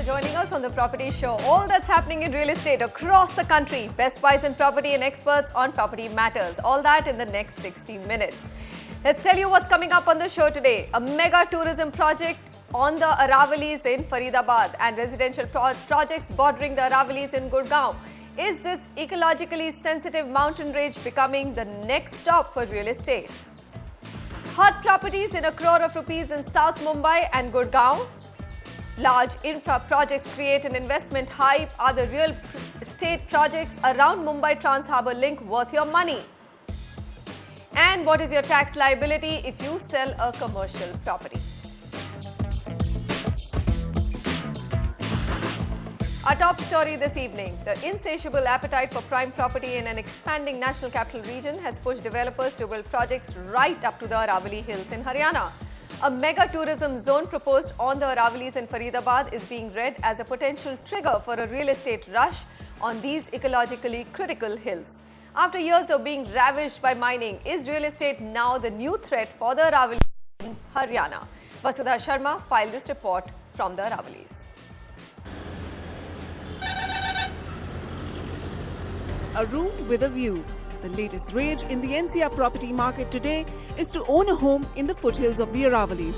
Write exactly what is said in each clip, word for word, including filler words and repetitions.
for joining us on The Property Show. All that's happening in real estate across the country. Best buys in property and experts on property matters. All that in the next sixty minutes. Let's tell you what's coming up on the show today. A mega tourism project on the Aravallis in Faridabad and residential pro projects bordering the Aravallis in Gurgaon. Is this ecologically sensitive mountain range becoming the next stop for real estate? Hot properties in a crore of rupees in South Mumbai and Gurgaon. Large infra projects create an investment hype. Are the real estate projects around Mumbai Trans Harbour Link worth your money? And what is your tax liability if you sell a commercial property? Our top story this evening, the insatiable appetite for prime property in an expanding national capital region has pushed developers to build projects right up to the Aravalli Hills in Haryana. A mega tourism zone proposed on the Aravallis in Faridabad is being read as a potential trigger for a real estate rush on these ecologically critical hills. After years of being ravished by mining, is real estate now the new threat for the Aravallis in Haryana? Vasudha Sharma filed this report from the Aravallis. A room with a view. The latest rage in the N C R property market today is to own a home in the foothills of the Aravalli.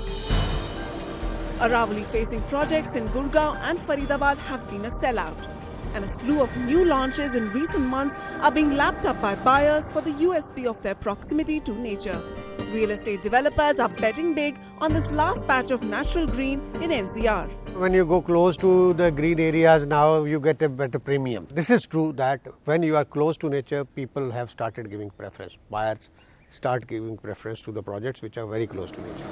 Aravalli facing projects in Gurgaon and Faridabad have been a sellout. And a slew of new launches in recent months are being lapped up by buyers for the U S P of their proximity to nature. Real estate developers are betting big on this last patch of natural green in N C R. When you go close to the green areas now, you get a better premium. This is true that when you are close to nature, people have started giving preference. Buyers start giving preference to the projects which are very close to nature.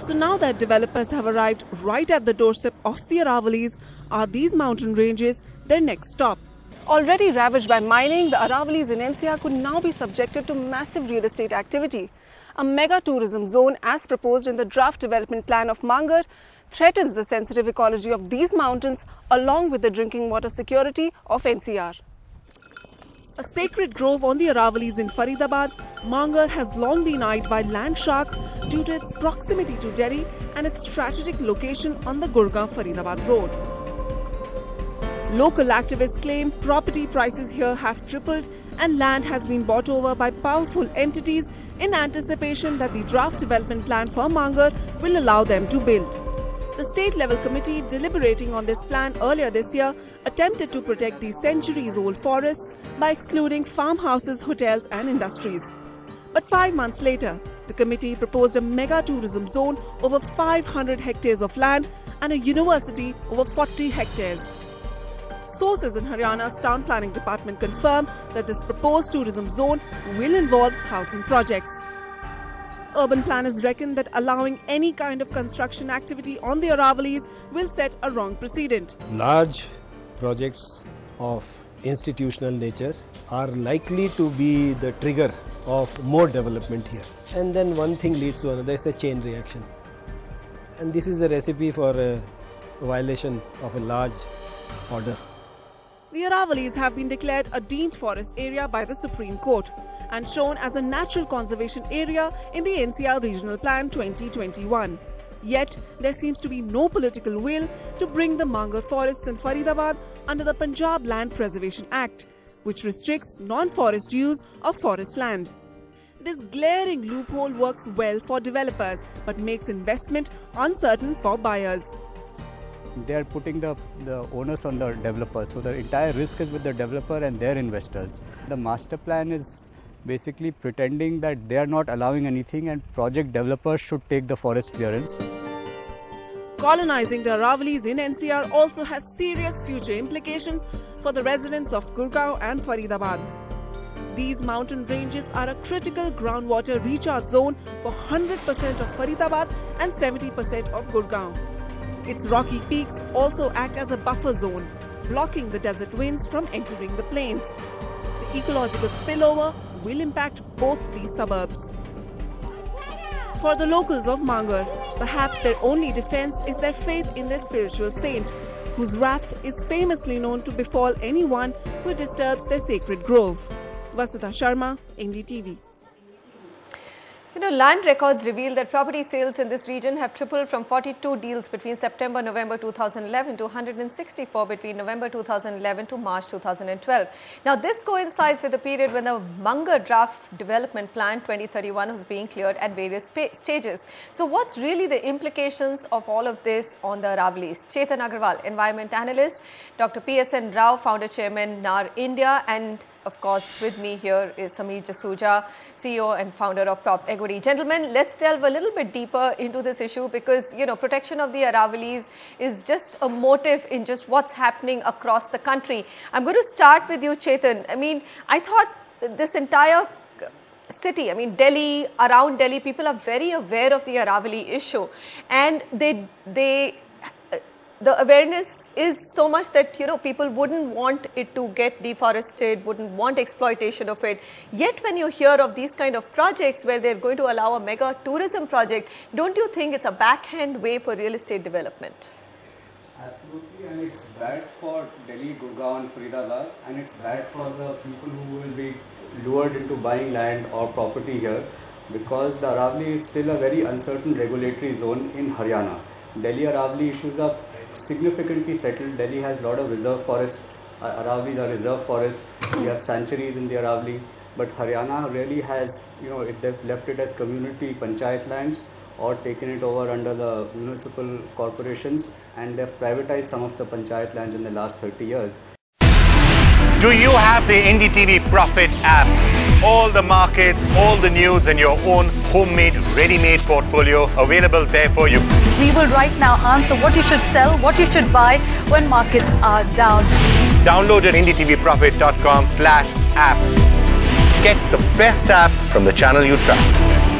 So now that developers have arrived right at the doorstep of the Aravallis, are these mountain ranges their next stop? Already ravaged by mining, the Aravallis in N C R could now be subjected to massive real estate activity. A mega tourism zone, as proposed in the draft development plan of Mangar, threatens the sensitive ecology of these mountains along with the drinking water security of N C R. A sacred grove on the Aravallis in Faridabad, Mangar has long been eyed by land sharks due to its proximity to Delhi and its strategic location on the Gurgaon-Faridabad road. Local activists claim property prices here have tripled and land has been bought over by powerful entities in anticipation that the draft development plan for Mangar will allow them to build. The state-level committee deliberating on this plan earlier this year attempted to protect these centuries-old forests by excluding farmhouses, hotels and industries. But five months later, the committee proposed a mega tourism zone over five hundred hectares of land and a university over forty hectares. Sources in Haryana's town planning department confirm that this proposed tourism zone will involve housing projects. Urban planners reckon that allowing any kind of construction activity on the Aravallis will set a wrong precedent. Large projects of institutional nature are likely to be the trigger of more development here. And then one thing leads to another, it's a chain reaction. And this is a recipe for a violation of a large order. The Aravallis have been declared a deemed forest area by the Supreme Court and shown as a natural conservation area in the N C R Regional Plan twenty twenty-one. Yet, there seems to be no political will to bring the Mangar forests in Faridabad under the Punjab Land Preservation Act, which restricts non-forest use of forest land. This glaring loophole works well for developers but makes investment uncertain for buyers. They are putting the, the onus on the developers, so the entire risk is with the developer and their investors. The master plan is basically pretending that they are not allowing anything and project developers should take the forest clearance. Colonizing the Aravallis in N C R also has serious future implications for the residents of Gurgaon and Faridabad. These mountain ranges are a critical groundwater recharge zone for one hundred percent of Faridabad and seventy percent of Gurgaon. Its rocky peaks also act as a buffer zone, blocking the desert winds from entering the plains. The ecological spillover will impact both these suburbs. For the locals of Mangar, perhaps their only defense is their faith in their spiritual saint, whose wrath is famously known to befall anyone who disturbs their sacred grove. Vasudha Sharma, N D T V. You know, land records reveal that property sales in this region have tripled from forty-two deals between September November two thousand eleven to one hundred sixty-four between November two thousand eleven to March two thousand twelve. Now, this coincides with the period when the Mangar draft development plan twenty thirty-one was being cleared at various stages. So, what's really the implications of all of this on the Aravallis? Chetan Agrawal, environment analyst, Doctor P S N Rao, founder chairman N A R India, and of course, with me here is Sameer Jasuja, C E O and founder of Prop Equity. Gentlemen, let's delve a little bit deeper into this issue because, you know, protection of the Aravallis is just a motive in just what's happening across the country. I'm going to start with you, Chetan. I mean, I thought this entire city, I mean, Delhi, around Delhi, people are very aware of the Aravalli issue, and they, they, the awareness is so much that, you know, people wouldn't want it to get deforested, wouldn't want exploitation of it. Yet when you hear of these kind of projects where they're going to allow a mega tourism project, don't you think it's a backhand way for real estate development? Absolutely, and it's bad for Delhi, Gurgaon and Faridabad, and it's bad for the people who will be lured into buying land or property here, because the Aravalli is still a very uncertain regulatory zone in Haryana. Delhi Aravalli issues are significantly settled. Delhi has a lot of reserve forests. Aravallis are reserve forests. We have sanctuaries in the Aravalli, but Haryana really has, you know, it, they've left it as community panchayat lands or taken it over under the municipal corporations, and they've privatized some of the panchayat lands in the last thirty years. Do you have the N D T V Profit app? All the markets, all the news, and your own homemade, ready-made portfolio available there for you. We will right now answer what you should sell, what you should buy when markets are down. Download at N D T V Profit dot com slash apps. Get the best app from the channel you trust.